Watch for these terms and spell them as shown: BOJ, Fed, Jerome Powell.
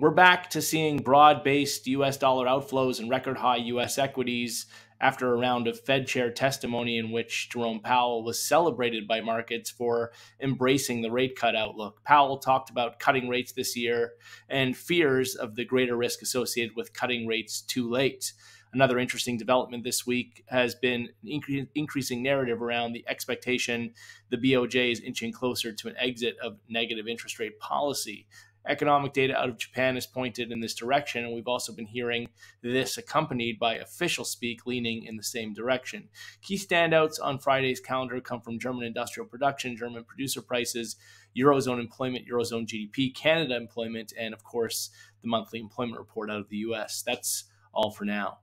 We're back to seeing broad-based U.S. dollar outflows and record-high U.S. equities after a round of Fed chair testimony in which Jerome Powell was celebrated by markets for embracing the rate cut outlook. Powell talked about cutting rates this year and fears of the greater risk associated with cutting rates too late. Another interesting development this week has been an increasing narrative around the expectation the BOJ is inching closer to an exit of negative interest rate policy. Economic data out of Japan has pointed in this direction, and we've also been hearing this accompanied by official speak leaning in the same direction. Key standouts on Friday's calendar come from German industrial production, German producer prices, Eurozone employment, Eurozone GDP, Canada employment, and of course, the monthly employment report out of the US. That's all for now.